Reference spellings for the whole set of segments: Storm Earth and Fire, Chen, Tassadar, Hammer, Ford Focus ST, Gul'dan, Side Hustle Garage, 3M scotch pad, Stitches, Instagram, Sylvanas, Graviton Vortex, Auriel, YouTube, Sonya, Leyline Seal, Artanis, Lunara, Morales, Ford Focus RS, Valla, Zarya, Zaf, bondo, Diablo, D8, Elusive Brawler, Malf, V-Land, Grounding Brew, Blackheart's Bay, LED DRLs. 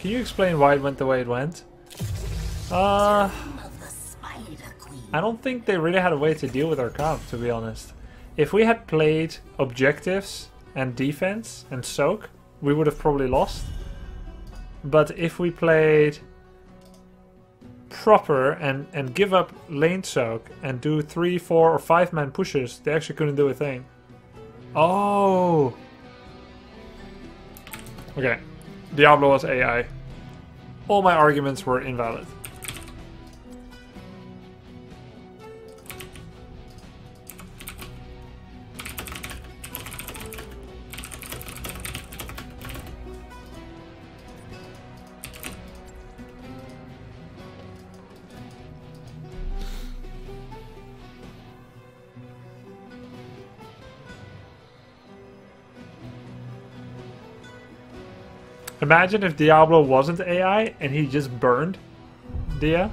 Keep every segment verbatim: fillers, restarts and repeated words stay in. Can you explain why it went the way it went? Uh, I don't think they really had a way to deal with our comp, to be honest. If we had played objectives and defense and soak, we would have probably lost. But if we played proper and, and give up lane soak and do three, four or five man pushes, they actually couldn't do a thing. Oh! Okay. Diablo was A I. All my arguments were invalid. Imagine if Diablo wasn't A I and he just burned Dia.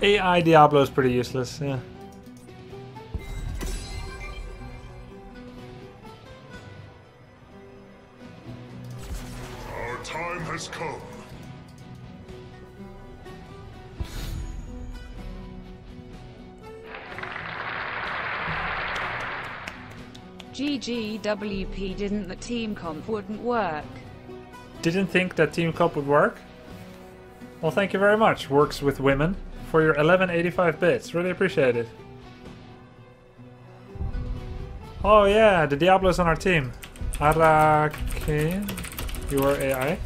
A I Diablo is pretty useless, yeah. Our time has come. G G W P, didn't the team comp wouldn't work. Didn't think that team comp would work? Well, thank you very much, Works With Women, for your eleven eighty-five bits. Really appreciate it. Oh yeah, the Diablo's on our team. Araki, you are A I.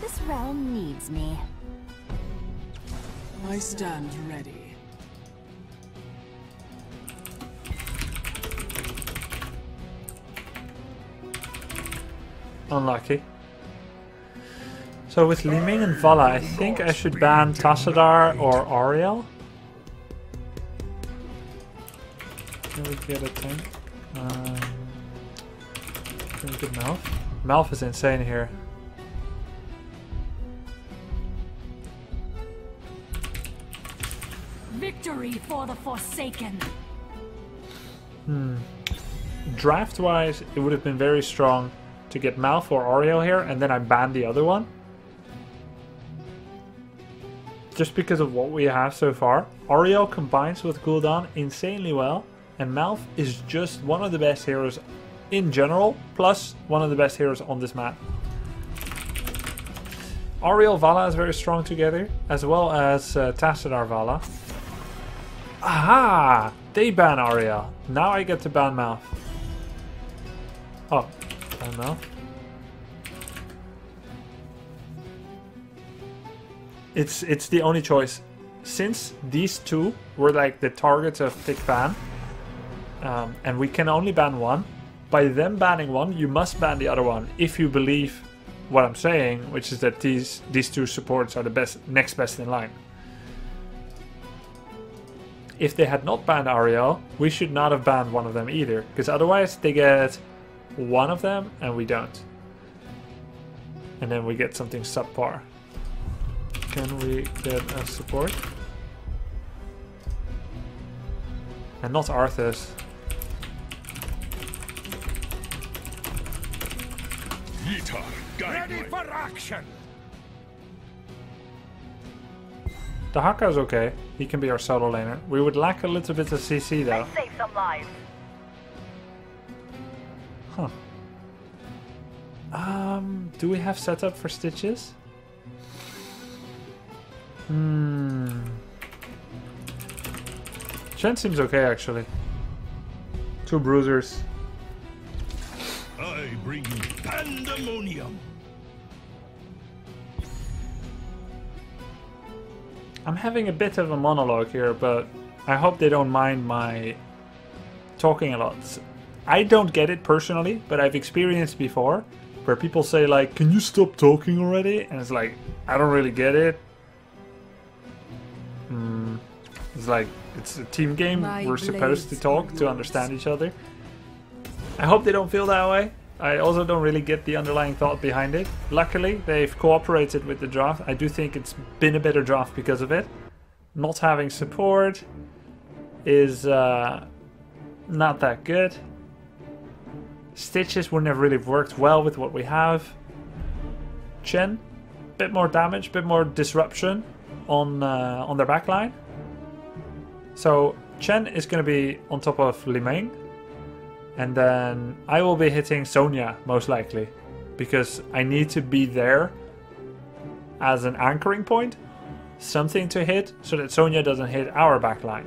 This realm needs me. I stand ready. Unlucky. So with Liming and Valla, I think I should ban Tassadar or Auriel. Can we get a tank? Um, can we get Malf? Malf is insane here. Victory for the Forsaken. Hmm. Draft-wise, it would have been very strong to get Malf or Auriel here, and then I ban the other one. Just because of what we have so far. Auriel combines with Gul'dan insanely well, and Malf is just one of the best heroes in general, plus one of the best heroes on this map. Auriel Valla is very strong together, as well as uh, Tassadar Valla. Aha! They ban Auriel. Now I get to ban Malf. Oh. I don't know. It's it's the only choice. Since these two were like the targets of pick ban, um, and we can only ban one, by them banning one, you must ban the other one if you believe what I'm saying, which is that these these two supports are the best next best in line. If they had not banned Auriel, we should not have banned one of them either, because otherwise they get one of them and we don't, and then we get something subpar. Can we get a support and not Arthas? Yeetar, ready for action. The Haka's okay, he can be our solo laner. We would lack a little bit of C C though. Let's save some lives. Huh. Um, do we have setup for Stitches? Hmm. Chen seems okay actually. Two bruisers. I bring you pandemonium. I'm having a bit of a monologue here, but I hope they don't mind my talking a lot. I don't get it personally, but I've experienced before where people say like, can you stop talking already? And it's like, I don't really get it. Mm. It's like, it's a team game. My We're supposed to talk to understand each other. I hope they don't feel that way, I also don't really get the underlying thought behind it. Luckily, they've cooperated with the draft. I do think it's been a better draft because of it. Not having support is uh, not that good. Stitches wouldn't have really worked well with what we have. Chen, bit more damage, bit more disruption on uh, on their backline. So Chen is going to be on top of Liming. And then I will be hitting Sonya, most likely, because I need to be there as an anchoring point, something to hit, so that Sonya doesn't hit our backline.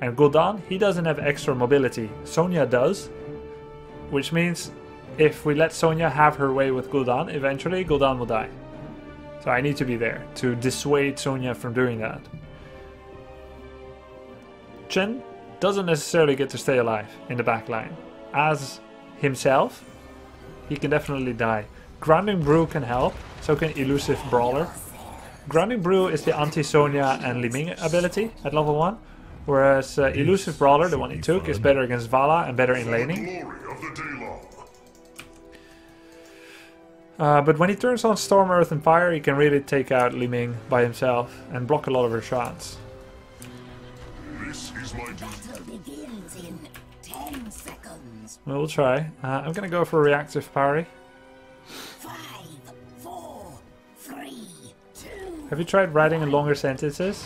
And Gul'dan, he doesn't have extra mobility. Sonya does, which means if we let Sonya have her way with Gul'dan, eventually Gul'dan will die. So I need to be there to dissuade Sonya from doing that. Chen doesn't necessarily get to stay alive in the backline. As himself, he can definitely die. Grounding Brew can help, so can Elusive Brawler. Grounding Brew is the anti-Sonya and Liming ability at level one, whereas uh, Elusive Brawler, the one he took, is better against Valla and better in laning. Uh, but when he turns on Storm, Earth and Fire, he can really take out Liming by himself and block a lot of her shots. We'll try. Uh, I'm gonna go for a reactive parry. Five, four, three, two, Have you tried writing in longer sentences?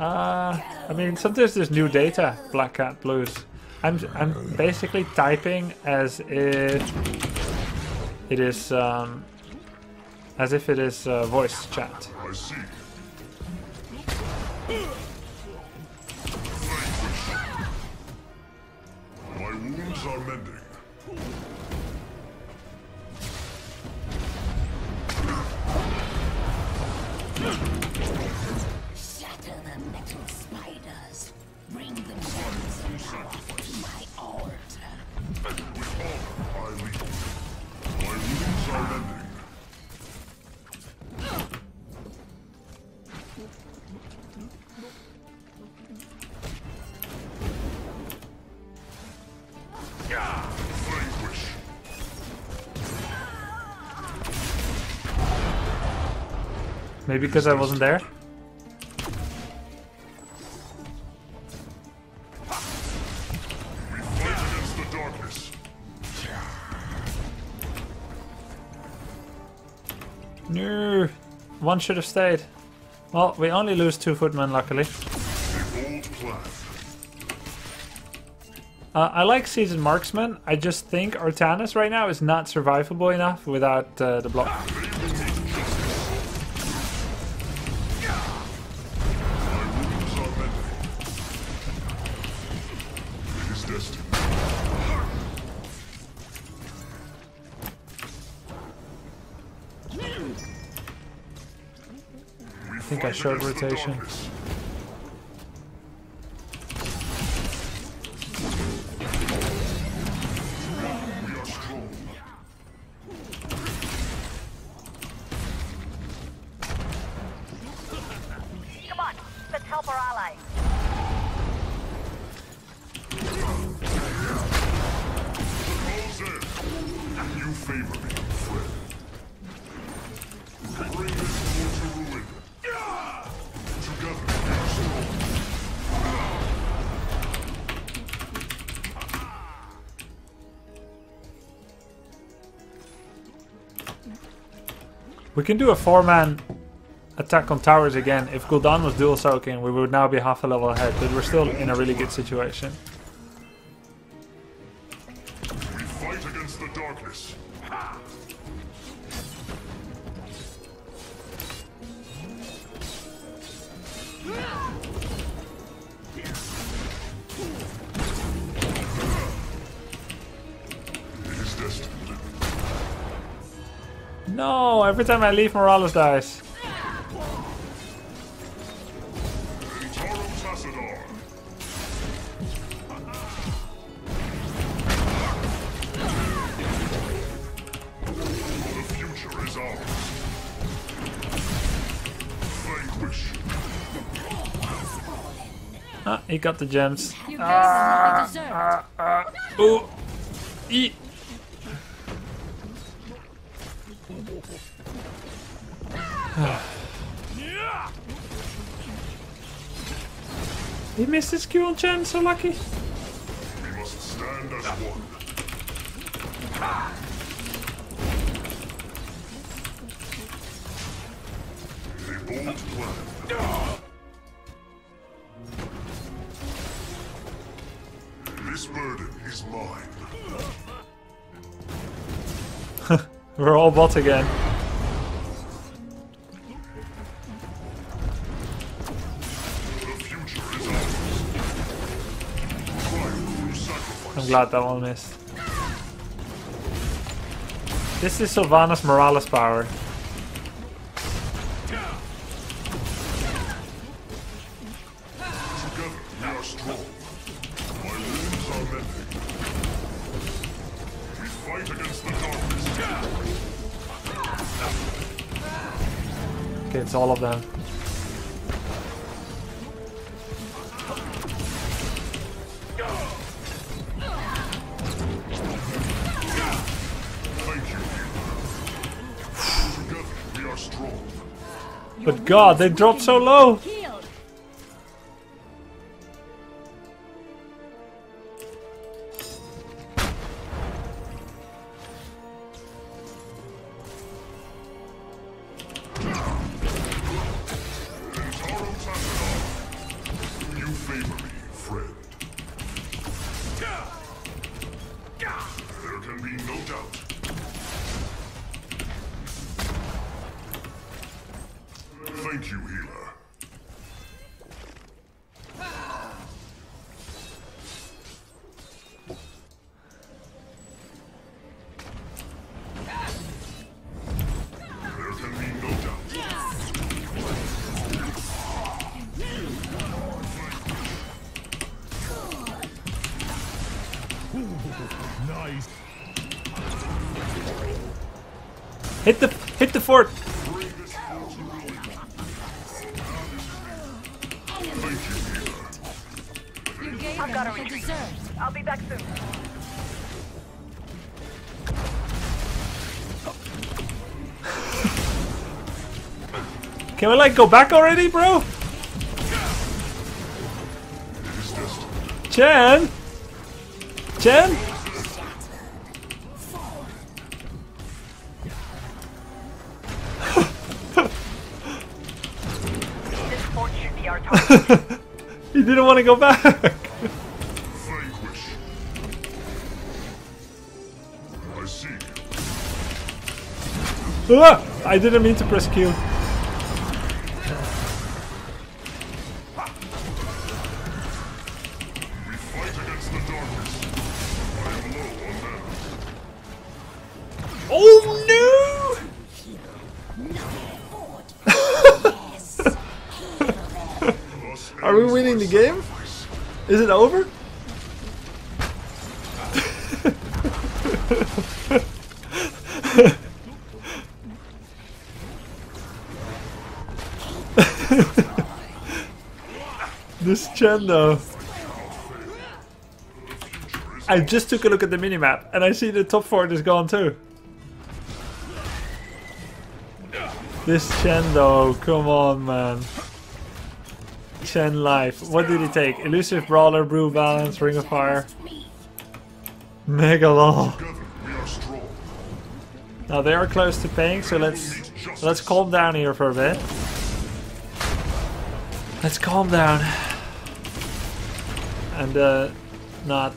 Uh, I mean, sometimes there's new data. Black Cat Blues. I'm I'm basically typing as if it is um, as if it is uh, voice chat. I see. Are mending. Shatter the metal spiders. Bring the gems of wrath to my altar. With honor, I lead. My wounds are mending. Maybe because I wasn't there? No, one should have stayed. Well, we only lose two footmen, luckily. Uh, I like Seasoned Marksman. I just think Artanis right now is not survivable enough without uh, the block. I think I showed rotation. Come on, let's help our ally. You favor me, friend. Bring this war to ruin. We can do a four-man attack on towers again. If Gul'dan was dual soaking, we would now be half a level ahead, but we're still in a really good situation. We fight against the darkness. Ha! No, every time I leave, Morales dies. Tassadar. The future is ours. Vanquish. Ah, he got the gems. Ah, ah, ah. Ooh. E He missed his Q on Chen, so lucky. We must stand as one. A bold plan. This burden is mine. We're all bot again. I'm glad that one missed. This is Sylvanas Morales power. Together we are strong. My wounds are mending. We fight against the darkness. Okay, it's all of them. But God, they dropped so low! Hit the hit the fort. I've got a retreat. I'll be back soon. Can we like go back already, bro? Chen, Chen. He didn't want to go back. Vanquish. I see. Ah, I didn't mean to press Q. Game? Is it over? This Chen though. I just took a look at the minimap and I see the top fort is gone too. This Chen though, come on man. Chen life. What did he take? Elusive Brawler, Brew Balance, Ring of Fire. Mega lol. Now they are close to paying, so let's let's calm down here for a bit. Let's calm down. And uh not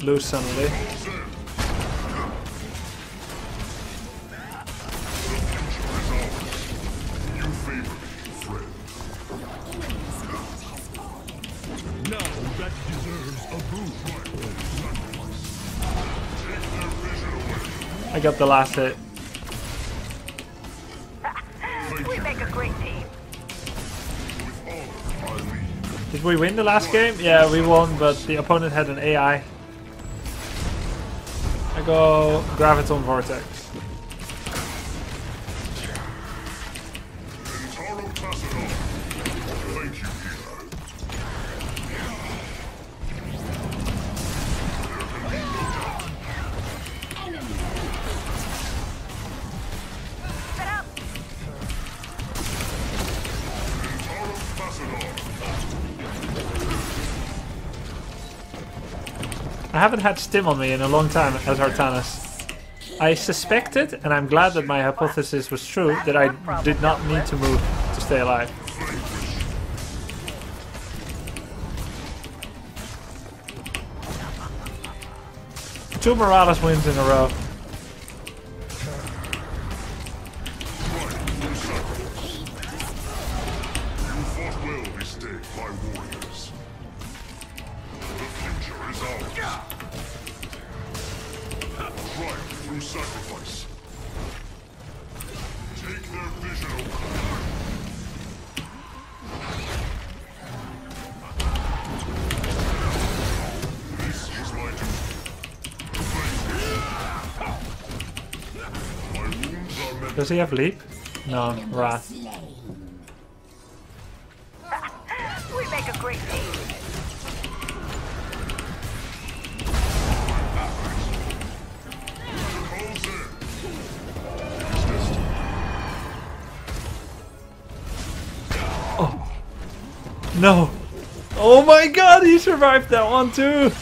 lose suddenly. I got the last hit. We make a great team. Did we win the last game? Yeah, we won, but the opponent had an A I. I go Graviton Vortex. haven't had Stim on me in a long time as Artanis. I suspected, and I'm glad that my hypothesis was true, that I did not need to move to stay alive. Two Morales wins in a row. Does he have leap? No, Wrath. We make a great team. Oh no! Oh my God! He survived that one too.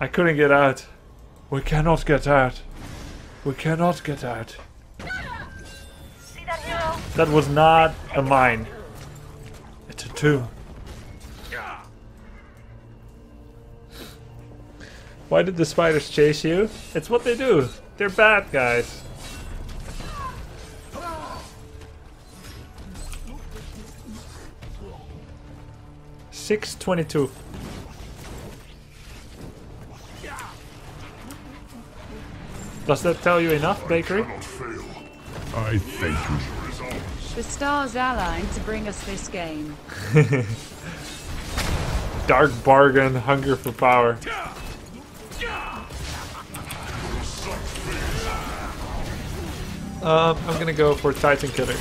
I couldn't get out. We cannot get out. We cannot get out. See that hero? That was not a mine. It's a two. Why did the spiders chase you? It's what they do. They're bad guys. six twenty-two. Does that tell you enough, Bakery? I thank you. The stars aligned to bring us this game. Dark bargain, hunger for power. Um, I'm gonna go for Titan Killer.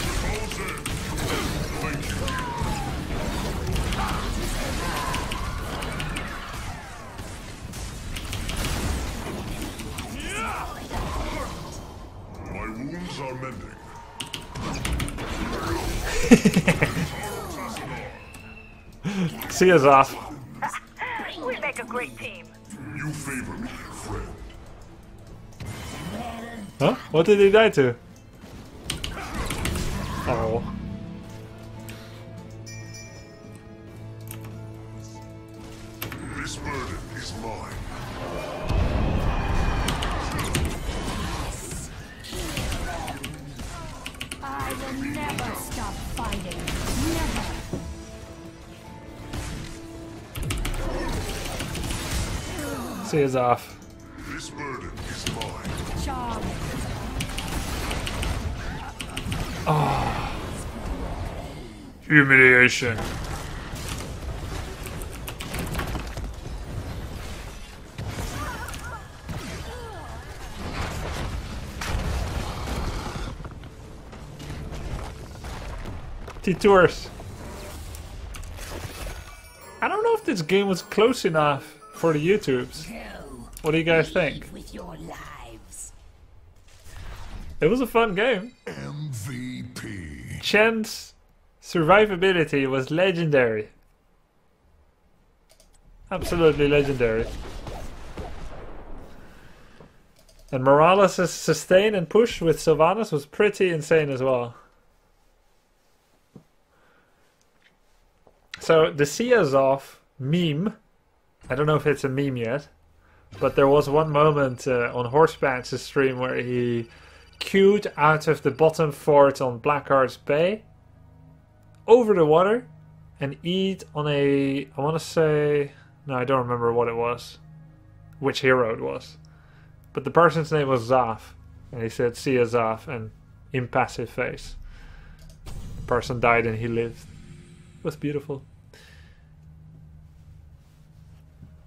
See us off. We make a great team. You favor me, friend. Huh? What did he die to? Oh. This burden is mine. I will never stop fighting. Never. See us off. This burden is mine. Oh. Humiliation. Detours. I don't know if this game was close enough for the YouTubes. What do you guys think? It was a fun game. M V P. Chen's survivability was legendary. Absolutely legendary. And Morales' sustain and push with Sylvanas was pretty insane as well. So the Zaf meme, I don't know if it's a meme yet, but there was one moment uh, on Horsebatch's stream where he queued out of the bottom fort on Blackheart's Bay, over the water, and eat on a, I want to say, no, I don't remember what it was. which hero it was. But the person's name was Zaf, and he said, "See ya, Zaf," and impassive face. The person died and he lived. It was beautiful.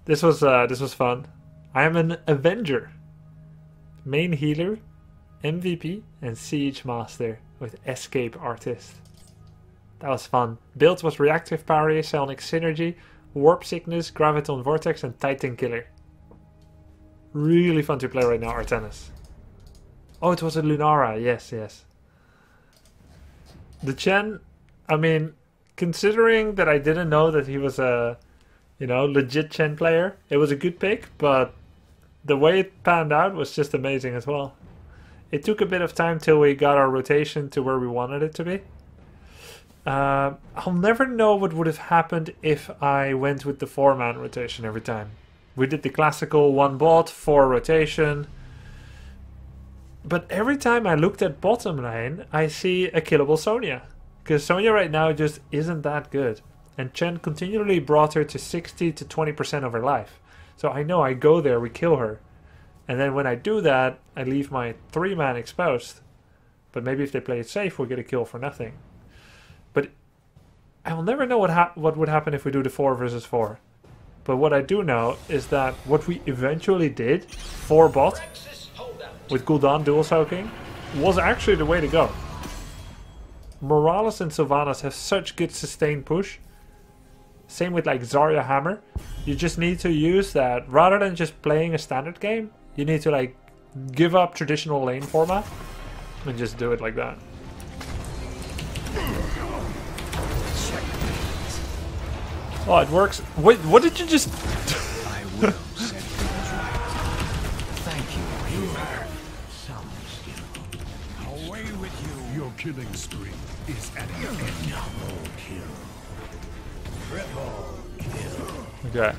This was uh, this was fun. I am an Avenger, main healer, M V P, and Siege Master with Escape Artist. That was fun. Build was Reactive Parry, Psionic Synergy, Warp Sickness, Graviton Vortex, and Titan Killer. Really fun to play right now, Artanis. Oh, it was a Lunara. Yes, yes. The Chen, I mean, considering that I didn't know that he was a... you know, legit Chen player. It was a good pick, but the way it panned out was just amazing as well. It took a bit of time till we got our rotation to where we wanted it to be. Uh, I'll never know what would have happened if I went with the four-man rotation every time. We did the classical one bot, four rotation. But every time I looked at bottom lane, I see a killable Sonya. Because Sonya right now just isn't that good. And Chen continually brought her to sixty to twenty percent of her life. So I know I go there, we kill her. And then when I do that, I leave my three man exposed. But maybe if they play it safe, we'll get a kill for nothing. But I'll never know what ha what would happen if we do the four versus four. But what I do know is that what we eventually did, four bot, with Gul'dan dual soaking, was actually the way to go. Morales and Sylvanas have such good sustained push. Same with like Zarya Hammer. You just need to use that. Rather than just playing a standard game, you need to like give up traditional lane format and just do it like that. Oh, it works. Wait, what did you just... I will set you right. Thank you. You have some skill. Away with you. Your killing spree is at an end. Double kill. Okay.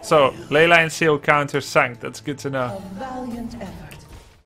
So, Leyline Seal counters sank. That's good to know.